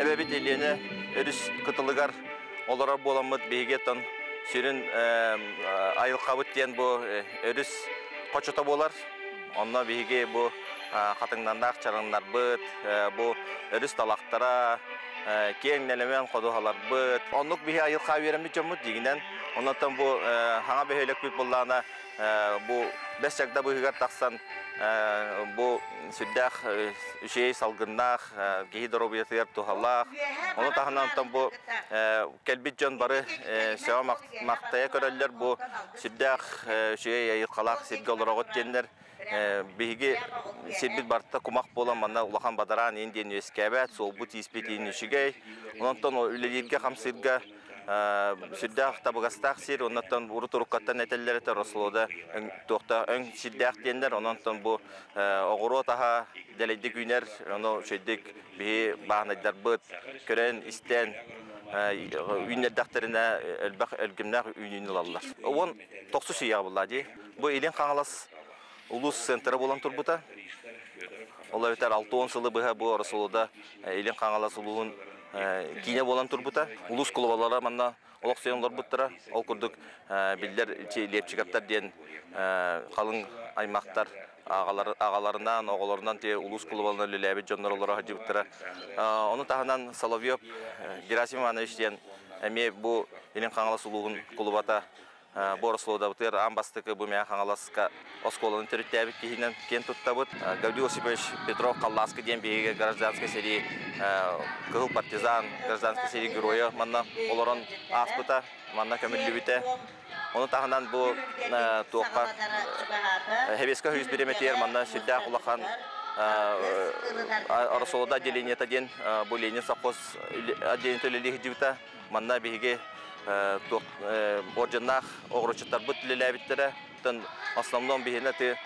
Ebebit eliyene örüs kıtılıgar olarak bulanmıt bihigetan sürün ayıl kabut diyen bu örüs koçuta bolar. Onunla bihige bu katından da çarınlar bıt, bu örüs talaklara keyin nelemen koduhalar bıt. Onluk bihi ayıl kaviremit cömüt diğinden. Ondan bu hana behölek bir bollana bu besçakta bu higar taksan bu süddah şey salgınlar gehi darobiyatlar tuhallah onu tahnan tam bu kelbidjan barı seva maktaya körler bu süddah şey yıkalak sidge olarak genler bihgi sidbit barta kumak bolan manna ulahan badaran indiyen eskebet sol bu tispetiğin işigey ondan o ülelirge hamsidga süddah tabagastaq sir ondan uruturukattan etellere de rasuluda toqta ön süddah denler ondan bu oğurotaha delide güner onu şeydik bi bahnadar bıt kören isten ünne daktarına elbaq elgimnar ününülallar on toqsusu yağbuladi bu ilin qangalas ulus sentra bolan turbuta Allah yeter 6-10 sılı bıha bu rasuluda ilin qangalas ulun Kine bolan turbuta, ulus kulubalara manna olak seyonlar buttara, ol kurduk biller şey lepçikaptar diyen kalın aymaktar ağalarından, oğalarından diye ulus kulubalarına lülebet canlar olarak hacı buttara. Onu tahından Solovyov, Gerasim Ivanoviç diyen emi bu elin kangalas uluğun kulubata Boroslov'da butter, ambastıkı bu meya kangalaska oskolanın terüttebik kihinen ken tuttabut. Gavriy Osipovich Petrov Kallaskı diyen bir garajanskı seri Kıhıl partizan, garajanskı seri güroyu manna oloron aspıta, manna kömürlübüte. Onu tahından bu tuğukka hebeska hüz birimetiyer manna süddah ulakan Arasolo'da adeleniyata diyen bu Lenin Safos adeleniyata lelihidibita manna bihige Borcanlar, oğruçlar bu tülele bittere, tan aslamdan bihine te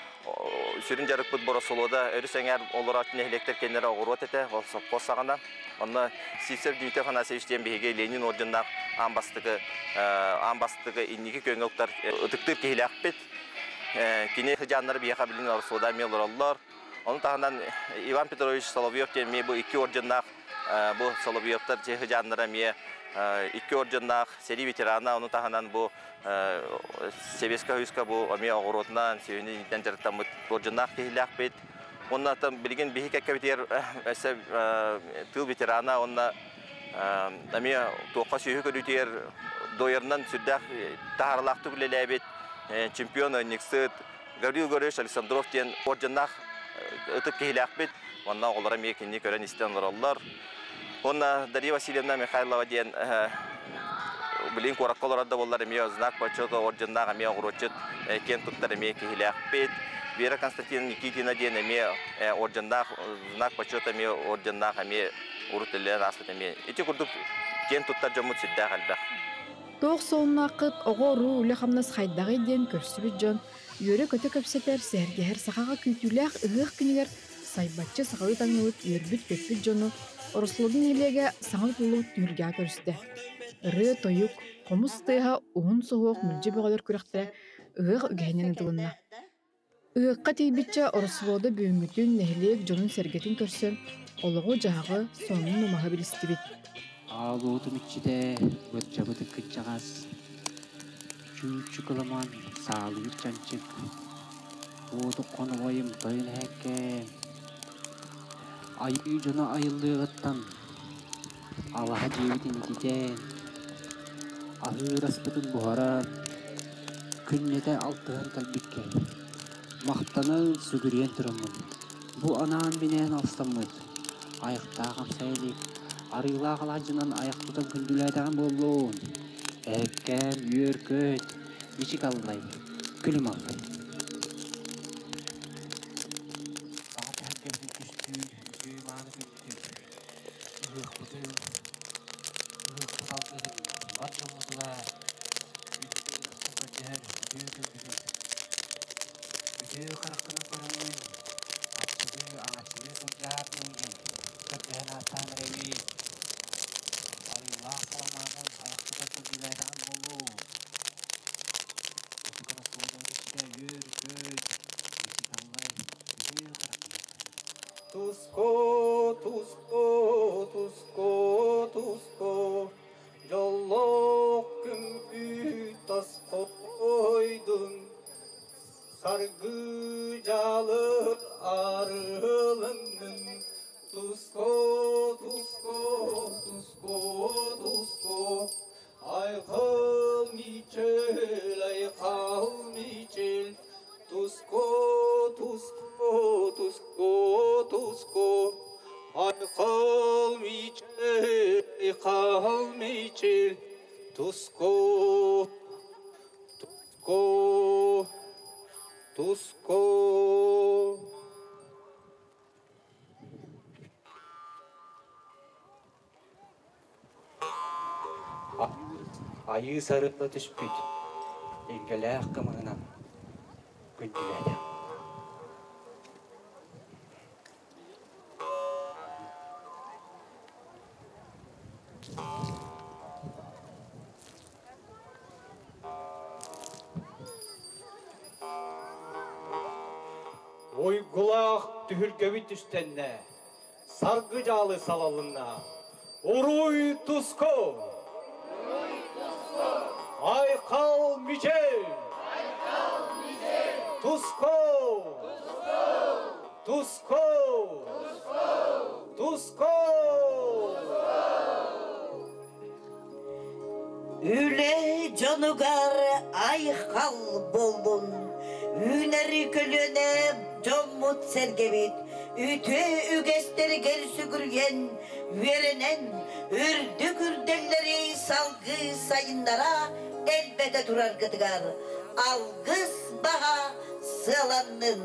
sürünce rakbet borasoloda erüsenger olarak nehlekter kenara oğruatete, vasıpasağında, anla sivser düğte fanası işleyen bihige Lenin orjanlar ambastıkı indiki köngülükler tıktır ki hilakbet, kine hıcanları bihakabilin arasoloda miyorlarlar, onun tahından Ivan Petrovich Solovyov diye bu iki orjanlar bu Solovyovlar hıcanları miye İki orjanlar seri veterana onu tahanan bu sebeska hüska bu amia oğrotnan sevininden tartamut orjanlar kihlak bit onunla tam bilgin bihike kaviter ese tıl veterana onunla amia toqaşı hüküdüter doyarnan süddah taharlaqtı bilelebet çempion oniksit Gavril Goryevich Aleksandrov ten orjanlar ötük kihlak bit onunla oğlara mekinni kören istenlarlar Ona Darya Vasilyevna Mikhailova diyen bilin korakkollarda bollar emiyor znak paçoto orjanlar emiyor uroçut kent tuttar emiyor ki hilakpet Vera Konstantinovna Nikitina diyen emiyor orjanlar znak paçoto emiyor orjanlar emiyor urutiller aslı emiyor. İçi kurduk kent tuttar camut süddah halda. Doğ sonuna kıt oğru lehamnas haydağı diyen körsübü can yöre kötü köpseter sergeher sahağa kültürler ıhık günler saybatçı sahağı tanıvıt yörbüt köpsü canı Oroslodun ilege sanat bulup dürgâ görüstü. Rı toyuk, komus tığha uğun soğuk mülce boğalar kürekte ığıq ügeynen dılınna. Iğıqqa teybitçe Orosloda büyümütün nehliyek jonun sergetin körsün, oluğu cağı sonun umağı bilisti bit. Ağluğudum içide bötcamıdın kıncağaz, Künçü kılaman sağlıyıp cançık, Uğudu konu boyum doyun hekke, Ayı jona ayıldığıttan Allah'a cevitin diden Ahır aspıdın buhara Künnede altıhan kalbikke Mahtanı sügüryen türümün Bu anan binen alstamın Ayıqtağım sayılık Arıla qalacınan ayıqtıdan kündülerden bolluğun Erken, yürküt Geçik alınay, külüm alınay Tusko, Tusko, Tusko tusko, jollokum ütas koydun, sargıcalı arılının tusko, tusko, tusko, tusko, aykal miçel, aykal miçel, tusko, tusko, tusko, tusko. Aykal miçel, tusko, tusko, tusko. Ayı sarıkla tüşpüt, engele hakkımından gündüledim. Oy kulak tühürgövü tüstenne, sargıcalı salalına, uruy tusko, aykal miçel, tusko, tusko, tusko. Üle canugar aykal boldun, hüneri külüne jomut sergebit, ütü ügesteri gel sügürgen, verenen ürdü kürdelleri salgı sayınlara elbette durar gıdıgar. Algıs baha sılanın.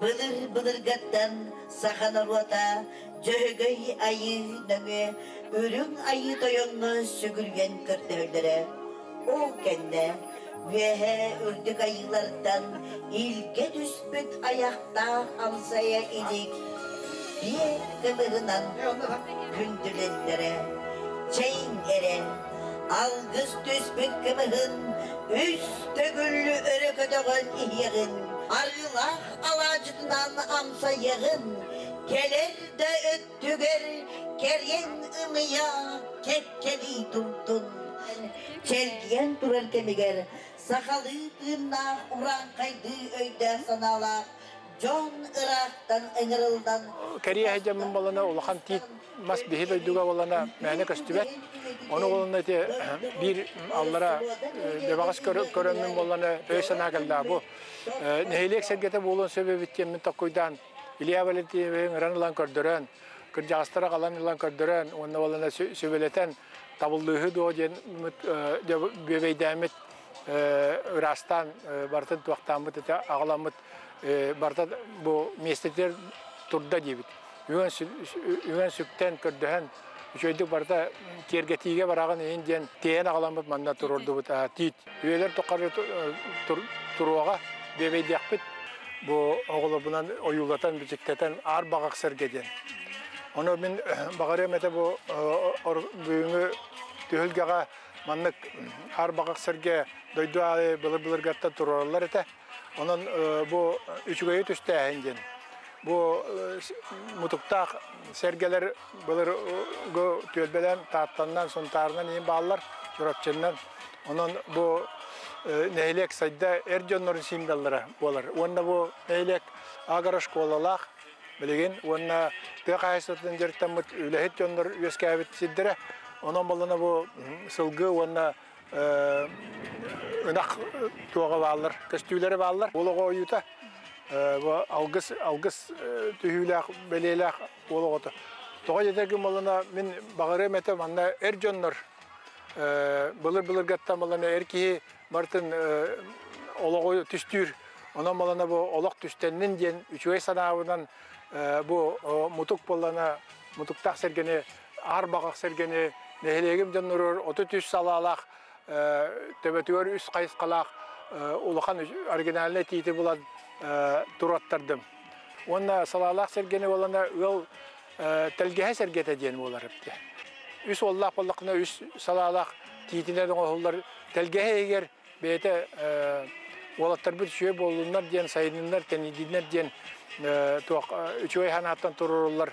Bılır bılır gattan sakana ruata, cöhögöy ayı nöge, ürün ayı doyonlu sügürgen kürdelere. O kende vehe ürdük ayılardan ilke tüspüt ayakta hamsaya idik. Bir kımırınan gündülenlere çeyin ere algız tüspüt kımırın üstü güllü örü kötüğün ihyağın arılar alacından amsa yağın keler de öttüger keryen ımıya kekkeli tuttun çelgiyen durar kemiger sakalı tırnak uran kaydı öyde sanalak John Irak'tan ıngırıldan Kariye hecamın balına ulakan tit mas bihil öydüge balına mehne köstübet onu balına bir allara devağız körümün balına öysen ağılda bu nehilik sergete boğulun söbe bitkemin takkoydan İliya Valentiyev'in ıran ilan kördüren kırcağızlara kalan ilan kördüren onunla balına söbeleten tabıldığı doğu bebeydemit Irastan barıtın tuaktamıt ağlamıt barda bu mesleler turda diyebit. Üven sütten kördühen, şöyle barda kergetiğe barağın indiyen teyen ağlamıp manna tururdu bit. Tit. Üyeler tokarı turuğa bebe diyakbit. Bu oğlabından oyulatan biçikteten ar bağak sergeden. Onu ben bağırıyorum ete bu büyüğü tühülgeğe manlık ar bağak serge doydu ağı bılır bılır gatta tururlar ete. Onun bu üçgöyü tüstehingen, bu mutukta sergeler bulur go tölbeden taattandan suntarından iyi bağlar çorapçından. Onun bu neylek sayda erjonların simdalları olur. Onda bu neylek agaraş kolalak bilgin onda tekayısatın jertamut ülehet jonlar üskabit siddere. Onun balına bu sılgı onda Önak tuğa bağlar, köstüylere bağlar. Oluğa uyuta, algıs tühüyle, beleyle oluğa da. Tuğa yeterki malına, ben bağırıyorum etem, anna erjonlar, bılır bılır gatta malına erkeği, martın oluğa tüstür. Ona malına bu olak tüsteninin diyen, üçüye sanağından bu mutuk balına, mutuktak sergeni, ağır bağak sergeni, nehilegim canlarır, otu tüs salalak, Töbetüör üst kayıs kalak uluğan originaline tiyeti bulan turattırdım. Onunla salalak sergeni olana yol tölgehe sergete diyelim olarıp de. Üst ollak bollakına üst salalak tiyetilerden oğullar tölgehe eğer beyete olattır bir şöy bolunlar diyen sayınlar tenidinler diyen tuak üçüye hanattan tururlar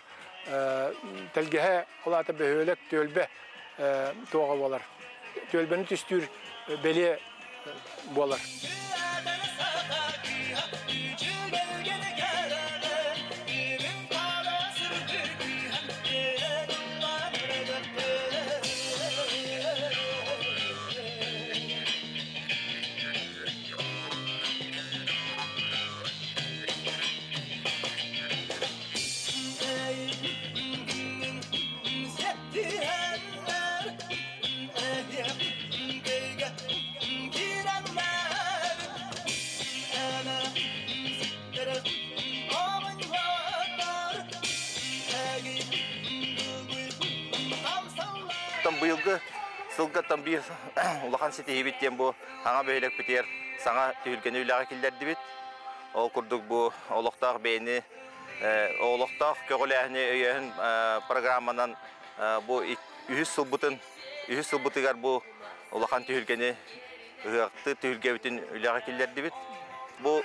Təlgəhə olata behölək tölbə toğa olar. Tölbəni tüstür belə bolar. Sılgıttan bir ulakan siteye bittiğim bu, sana böylek biter, sana tüylgeni ülağa killerdi bit. O kurduk bu, oğluqtağ beyni, oğluqtağ köğülahını öyüğün programından bu 200 sılbıtıgar bu ulakan tüylgeni ıhıqtı tüylgevitin ülağa killerdi bit. Bu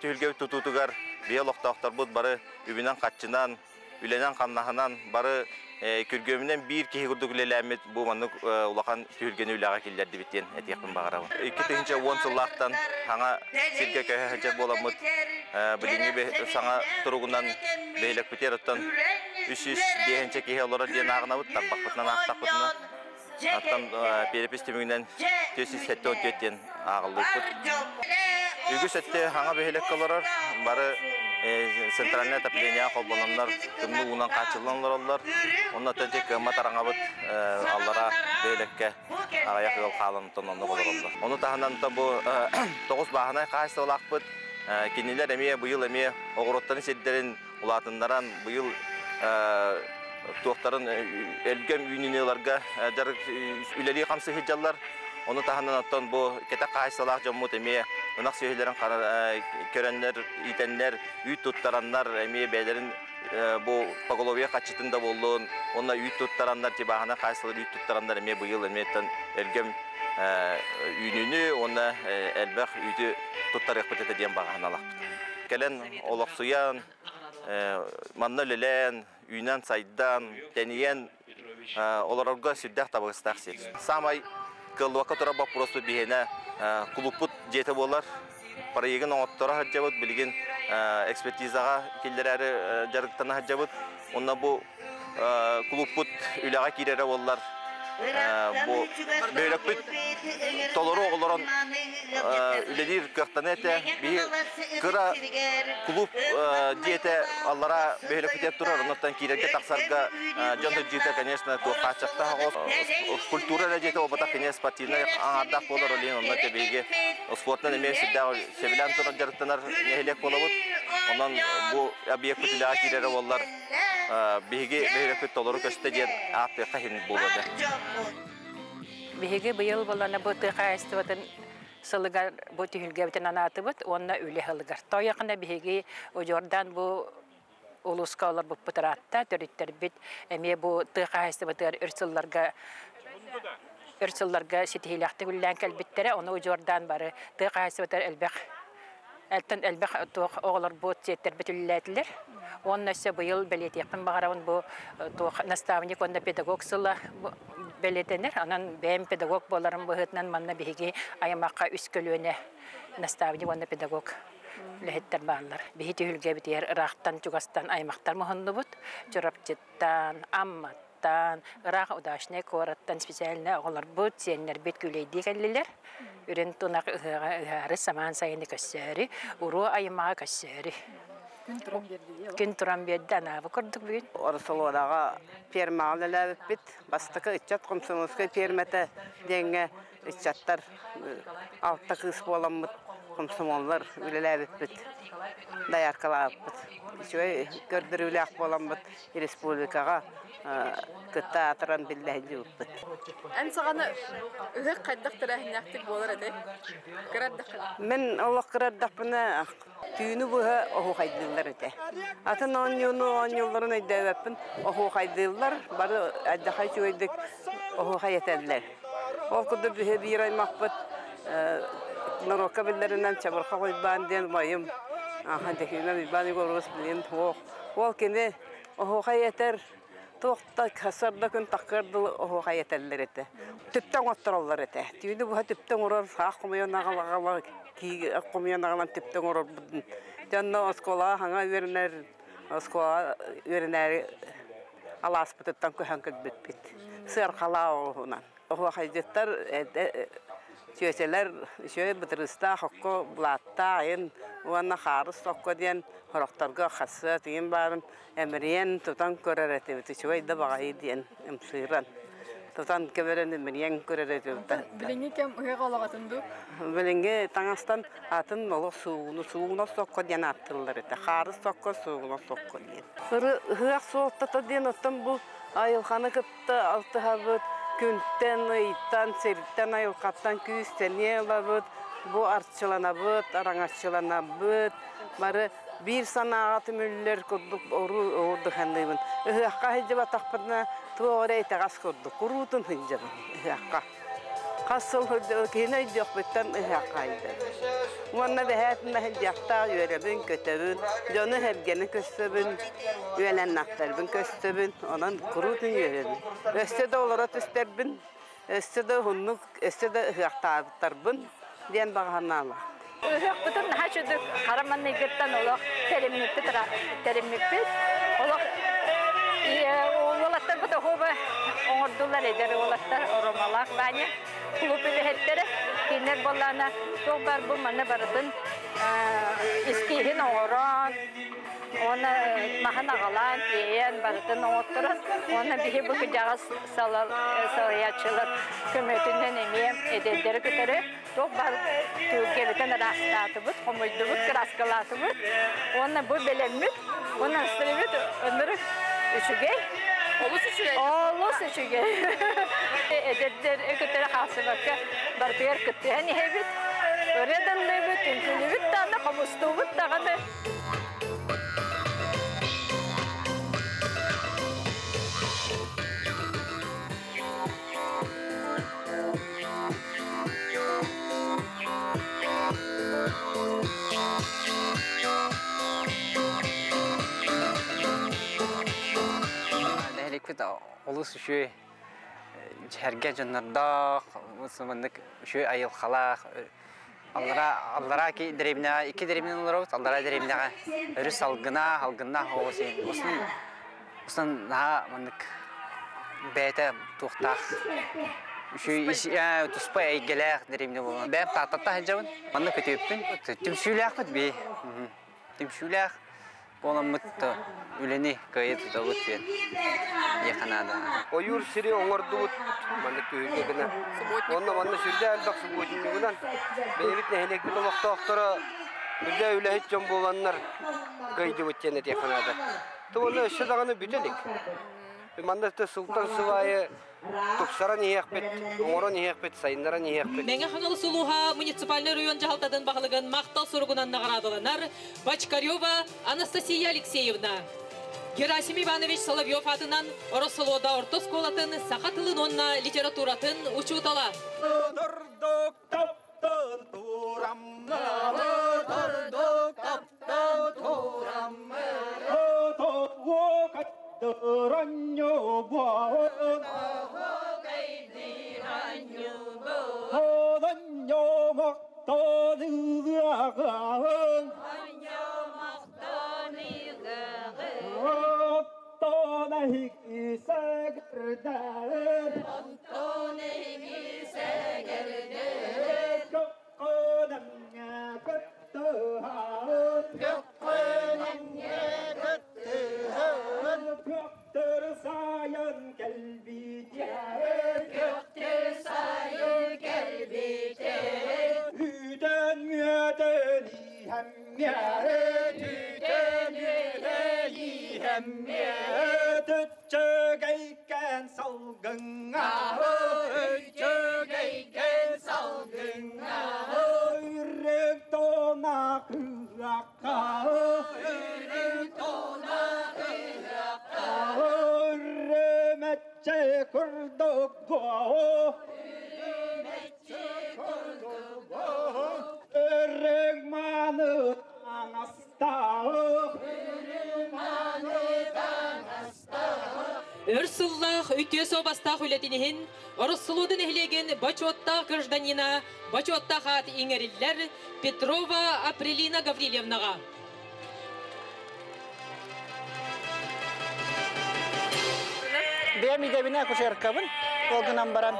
tüylgevit tututugar bir oğluqtağlar bu barı übinen kaçınan, ülenen kanlağınan barı Kürgümden bir kişi kurduklarımız bu manlık ulakan tüylgeni ülağa killerdi bittiğin etiyakın bağıramın. 2010 yıllardan hana sirke köye hacak olamız. Bildiğiniz sana turuğundan beylek biter ottan 300 deyince kişi olarak diyen ağına vıttak bakıtından ağına takıtından attan peripis tümünden 470-470 ağıllı vıt. Ügüs ette hana beylek olarak barı Sentralne tapleniya kolbanlar, tümlü ulan kaçılanlar onlar. Onlar tecek mataranga bit allara beylekke arayak yol kalan tonunda kolbanlar. Onu tahanan tabu 9 bahane kaçta olak bit. Kiniler emiye bu yıl emiye oğurottan hissetlerin ulatındaran bu yıl tuhtarın elgem ünlülerga derg üleli kamsı hicallar. Onu tahanan attan bu kete kaçta olak cemut emiye. Onak seyirlerin körenler, itenler, üyüt tuttaranlar, emiye beylerin bu Pagoloviya kaçıtında bolluğun, onlar üyüt tuttaranlar, tibahana kaysalar üyüt tuttaranlar, emiye bu yıl emniyetten ergem ününü, ona elbek üyütü tuttar ekbet edediyen bağına alakbet. Gelen olaksuyan, manlölelen, üyünen saydan, deniyen olararga sürdek tabakası taksiyek. Samay kılvakatora bakprosu bihene, kuluput jete bolar, parayegin oğutlara harcabıt, bilgin ekspertizağa kelleri jarıktana harcabıt. Onunla bu kuluput ülağa kirere bolar. Bu böylek bit toluru oğuların üledir kıhtana ete, bir kıra kulup jete allara böylek bitep durar. Ondan kirerge taksarga jonda jete, конечно, tuğuk kaçakta. Kulturada jete obata, конечно, sportivna ağırdak bolar olayın. Ondan tebeyge sportdan emeyip sevilen turan jarıktanar nehelek bolabut. Ondan bu abiyek bit ilağa kirere bolar. Bihigi böylek toluru köste jen ağıttıqa hin buladı. Bihigi bu yıl bolana bu tıqa istibatın sılıgar bu tühülgevitin anatıbıt, onunla üle hılıgar. Toyakına bihigi o jordan bu uluska olar bu pıtıratta törüttür bit. Eme bu tıqa istibatı ırsıllarga sitihilakti güllən kəlbittərə, onu o jordan barı tıqa istibatı elbək. Elten elbette tuğ oğlar bu tiyatr bütünlediler. Onun için bu yıl belediye kumbağaların bu tuğ nastavnik onda pedagogsulla belediyeler, onun ben pedagog bolarım bu hıtnan manna bihigi ayamaka üskülüne nastavnik onda pedagog lehetler bağlar. Bihiti hülge bitiyer rahtan çugastan ayamaktar muhundubut, çorapçıttan ammat. Rağ odaşne korattan spesialine oğlar bu tiyenler betküleydi geldiler. Üren tunak ıhırı saman sayını kassari, uru ayımağı kassari. Gün turan berdi anavı kurduk bugün. Orasıl odağa permağlı lavuk bit, bastıkı ıçat kumsumuskı permete denge ıçatlar, altta kıs bolan bit, kumsumonlar üle lavuk bit, dayarka lavuk bit. Şöyle gördürüyle ak bolan bit, respublikağa kıta atıran billahi lavuk bit. En sağana ıhık kaddak tırahını aktif bolar edin? Kıraddak? Ben Allah kıraddak bana tüyünü buha ohu kaydırlar edin. Atın 10 yılını 10 yıllarını edin, ohu kaydırlar, bari addakayı çöydük, ohu kaydırlar. O kadar bir ay mahbet, narokabillerinden çabırka koyban diyen bayım. Aha, dekine bir bani görürüz bilin. O kendi Oha yeter. Tohta kasarda gün takırdı oha yeterler ete. Tüpten otururlar ete. Tüyünü bu tüpten orar. Hakkımıyor nağla ki hakkımıyor nağlan tüpten orar. Canlı oskola hangi verenler oskola verenler alas putettan köhangı bitbit. Sırkala oğuna. Oha yeter ete. Çözeler şöyle bitirista hakko blatta in ona karıs hakko diyen haraktarga kassa diyen barım emriyen tutan körerete bit şöyle de bağıydı diyen emsiran tutan keberen emriyen körerete bit. Bilingi kim her alagatındı? Bilingi tangastan atın nolu suğunu hakko diyen attırlar ete karıs hakko suğunu hakko diyen. Sırı her soğutta diyen atın bu ayılkanı kıpta altı habit. Küntten, itten, seritten, ayılkattan küsten yelabıt, bu artçılanabıt, araŋaççılanabıt, barı bir sanağatı müller kurduk, ordu hendibin. Ihıhka hıcıba takpına tuğra itagas kurduk, kurutun hıcıba, ihıhka. Kasıl hıcıba, kine hıcıbitten ihıhka hıcıba. Uanna behayetinde hıcıhta yörebin, kötebin, canı hebgeni köstebin, üyelen nakterbin köstebin, onun kurutun yörebin. Östede olarak üsterbin, östede hünnük, östede hıhtaabıtarbin, diyen bağına Allah. Hıhk bütün daha çözdük, haramanın gırttan olak, terimlikbit, olak, oğulatta bu da hoba, oğurdular eder, oğulatta oromalak bani, kulübü vehetleri, dinler bollarına, Doktor bu manne bardın, iskihin oran, ona mahana galan diyen bardın oturun, ona bihe bu kıcağı sarıyaçılır, kömetinden emiyem edenleri kütürü, doktor tügeviden rastlatı büt, omuzdu büt, kraskalatı büt, ona bu belenmüt, ona ıstırıbüt, onları üçügey, Olus üçügey. Edenler kütürü hası bakı, barbiyer kütüyen ihebit, Öğreden levet, inkülüvet tane, kamustuvet tane. Delik bir de olası şey, herge canlarda, Müslümanlık şey ayıl halak. Allara ki derimna iki derimna olarak allara derimna Rus halgına olsun olsun daha manık bete tuhtak şu iş ya tuspa egeler derimna olan ben tahta hacıvan manık etiyopun timsüler kut bi timsüler konumut üleni kayıt davut yer yakınada oyur siri onardu manık hüyüne Onunla bana şurada el bak şu bugün bugün beyit nehlekli vakti aktora burada öyle hiç cambolanlar kaydı bütçene diye kanada. To onu işte dağını bütçelik. Mandatta Sultan Sıvayı Tuksara niyakbet, Oğra niyakbet, Sayınlara niyakbet. Menge hangalı suluha, municipaller uyan cahaltadan bağlıgan Maktal sorugunan nağradalanlar Baçkaryova Anastasiya Alekseyevna. Gerasim Ivanoviç Solovyov adından Orosoloda orta skolatın Sakatılın onna literaturatın uçutala. Erregmanı anastağ, Erregmanı anastağ. Örsullah ütüsü obastağ ületinihin, Örsuludun ehlegen Baçottağ gırjdanina, Baçottağ adı ingeriller Petrova Aprilina Gavrilevnağa. Beyami devine kuşer kabın, olgunan baran.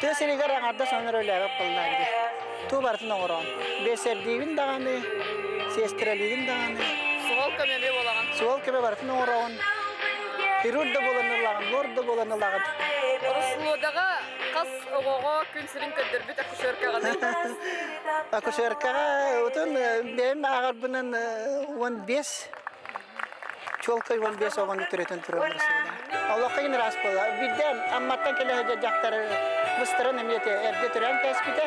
Töserigar ağarda sonlar öyle ağabey kılınardı. Tuğbartın oğuran. Beser devin dağanı, sestreliğin dağanı. Suğol kömebe olağın. Suğol kömebe barfın oğuran. Hirur da bulanırlağın, lor da bulanırlağın. Rusluğudağa kas oğuğa künserin ködürbüt akuşörkağa. Akuşörkağa otun beyami ağar bunun 15. Çolkay 15 oğanı türetin türetin. Allah'ın rastpala, birden ammattan kelehece cahtar mıstıran emniyeti evde türen tespite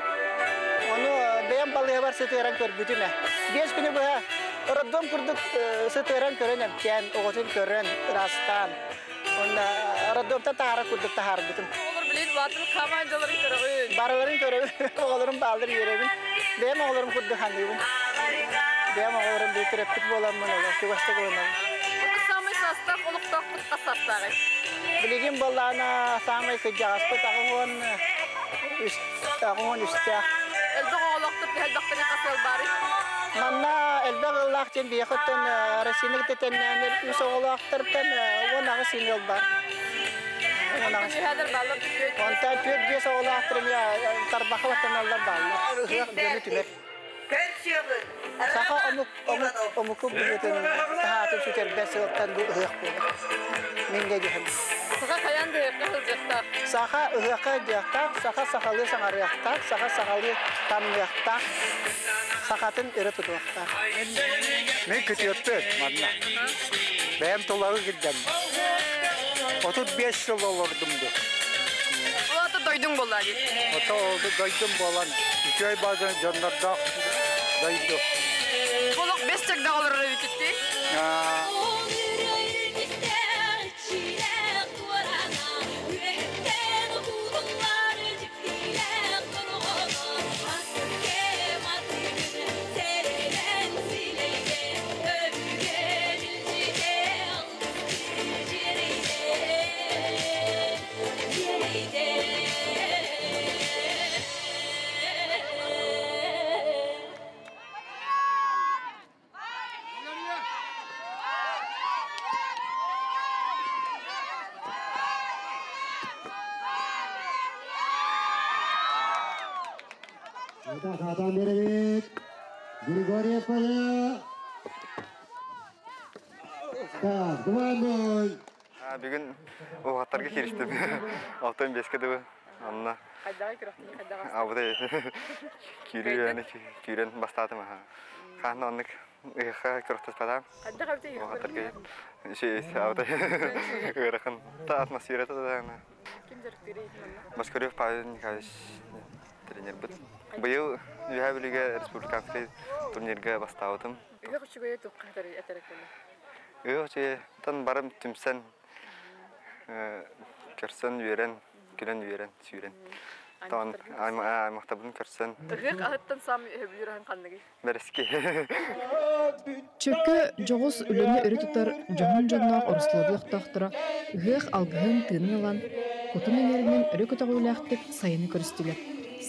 onu beyan balıya var satıran kör bütüme. Beş günü bu ha, oradon kurduk satıran körenem, ken oğuzun kören rastan. Onda oradonda tahara kurduk tahar bütün. Olur bilin, batıl kamancaların körevin. Barıların körevin, oğulun baldır yürevin. Beyan oğulun kurduk handiyum. Beyan oğulun bir türep futbolan mı olur, kıvaçta olmalı. Bilgim bolana samay kıjağız bu tağın üstak. Elbağ oğlaktıp elbağtını kasıl bari. Manna elbağ oğlaktın biyekutun resimlik tetenlenir. Üs oğlaktırtın oğlağı sinil bar. Ondan tüyük biyes oğlaktırım ya tarbağlı tınallar bağlı. Rıhıyak beni tümek. Saka omuku büyütünün tahatın süter besi yoktan bu ıhıyak bulur. Minge gihim. Saka kayan da yaktak. Saka ıhıyaka yaktak, saka sakalı sanar yaktak, saka sakalı tam yaktak, sakatın ırı tutu yaktak. Ne kütüyordu manna. Benim tulağı gittim. 35 yıl olurdumdu. Oğatı doydun bolan. Oğatı oldu doydun bolan. 2 ay bazen canlarda doydum. Bolak 5 tek daha olur öyle bitti. Adam verelim. Grigoryev Pala. Tamam, kumandol. Bugün o hatlarga kiriştim. 6-15'ke de bu. Anla. Haydağa kıraktın, haydağa bastı. Abi de kürüyen bastadım. Kahne onluk ıhıqa kıraktas patam. Haydağa bir de yürüyorum. O hatlarga. Şey, abi de ırakın. Ta atmosferi de. Kim zarıktırı yedin? Moskoryev Pavel Nikolaevich. Bu yıl Dünya Birliği Respublikansı turnirge bastağıdım. Üye küçüğe tutkan etereklerine? Üye küçüğe tan barım tümsen körsen üyeren, gülen üyeren, süyeren. Tan aymaktabını körsen. Üye ahıttan sami üyebiliyorhan kanlıgı? Bereski. Çökkü joğuz ülünü ürü tutar, joğun jonlağ orusluğuluk dağıtıra, üye algıhın tığının alan, kutun üyerinin ürü kütüğü ulağıttık sayını körüstüler.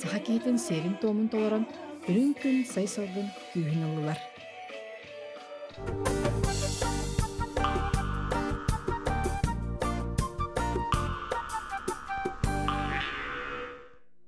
Sahakiyeten sevin tomun toların, ürün gün sayısalgın güğün alılar.